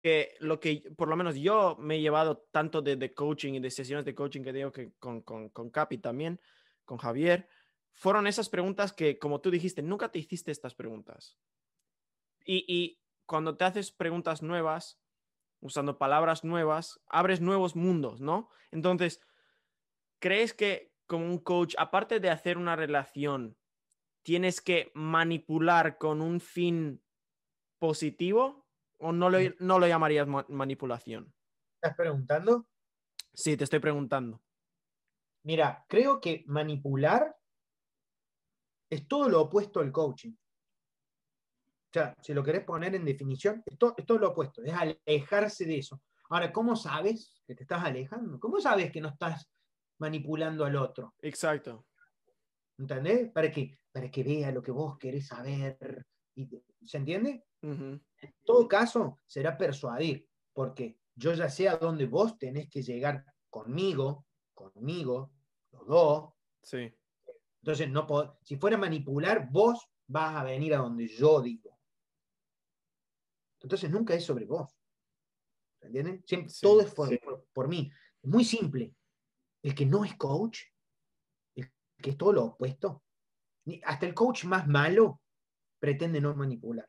que lo que por lo menos yo me he llevado tanto de coaching y de sesiones de coaching que digo que con Capi también, con Javier, fueron esas preguntas que, como tú dijiste, nunca te hiciste estas preguntas. Y cuando te haces preguntas nuevas, usando palabras nuevas, abres nuevos mundos, ¿no? Entonces, ¿crees que como un coach, aparte de hacer una relación, tienes que manipular con un fin positivo? ¿O no lo llamarías manipulación? ¿Estás preguntando? Sí, te estoy preguntando. Mira, creo que manipular es todo lo opuesto al coaching. O sea, si lo querés poner en definición, es todo lo opuesto, es alejarse de eso. Ahora, ¿cómo sabes que te estás alejando? ¿Cómo sabes que no estás manipulando al otro? Exacto. ¿Entendés? Para que vea lo que vos querés saber. ¿Se entiende? Uh-huh. En todo caso, será persuadir, porque yo ya sé a dónde vos tenés que llegar conmigo, los dos. Sí. Entonces, no puedo, si fuera manipular, vos vas a venir a donde yo digo. Entonces, nunca es sobre vos. ¿Entienden? Siempre, sí, todo es por mí. Es muy simple. El que no es coach, el que es todo lo opuesto. Hasta el coach más malo pretende no manipular.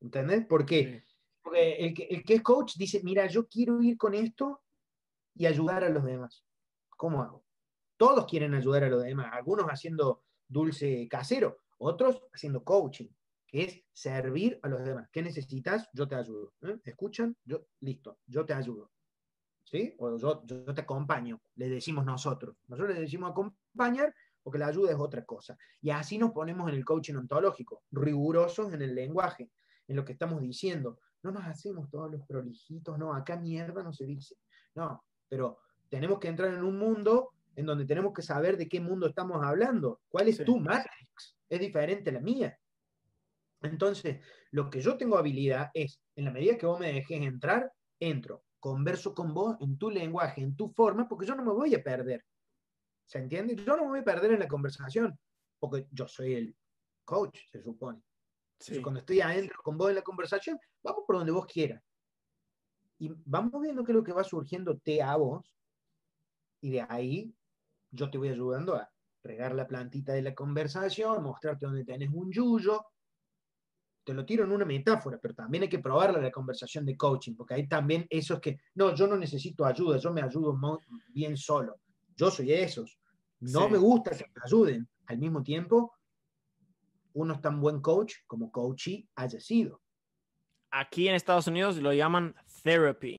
¿Entendés? ¿Por qué? Sí. Porque el que es coach dice, mira, yo quiero ir con esto y ayudar a los demás. ¿Cómo hago? Todos quieren ayudar a los demás. Algunos haciendo dulce casero, otros haciendo coaching, que es servir a los demás. ¿Qué necesitas? Yo te ayudo. ¿Te escuchan? Listo, yo te ayudo. ¿Sí? O yo te acompaño, le decimos nosotros. Nosotros le decimos acompañar, porque la ayuda es otra cosa. Y así nos ponemos en el coaching ontológico, rigurosos en el lenguaje, en lo que estamos diciendo. No nos hacemos todos los prolijitos, no, acá mierda no se dice. No, pero tenemos que entrar en un mundo en donde tenemos que saber de qué mundo estamos hablando. ¿Cuál es tu matrix? Es diferente a la mía. Entonces, lo que yo tengo habilidad es, en la medida que vos me dejes entrar, entro, converso con vos en tu lenguaje, en tu forma, porque yo no me voy a perder. ¿Se entiende? Yo no me voy a perder en la conversación, porque yo soy el coach, se supone. Sí. Cuando estoy adentro con vos en la conversación, vamos por donde vos quieras. Y vamos viendo qué es lo que va surgiendo a vos, y de ahí yo te voy ayudando a regar la plantita de la conversación, mostrarte dónde tenés un yuyo. Te lo tiro en una metáfora, pero también hay que probarla la conversación de coaching, porque ahí también esos que, no, yo no necesito ayuda, yo me ayudo bien solo. Yo soy esos. No me gusta que me ayuden. Al mismo tiempo, uno es tan buen coach como coachee haya sido. Aquí en Estados Unidos lo llaman therapy.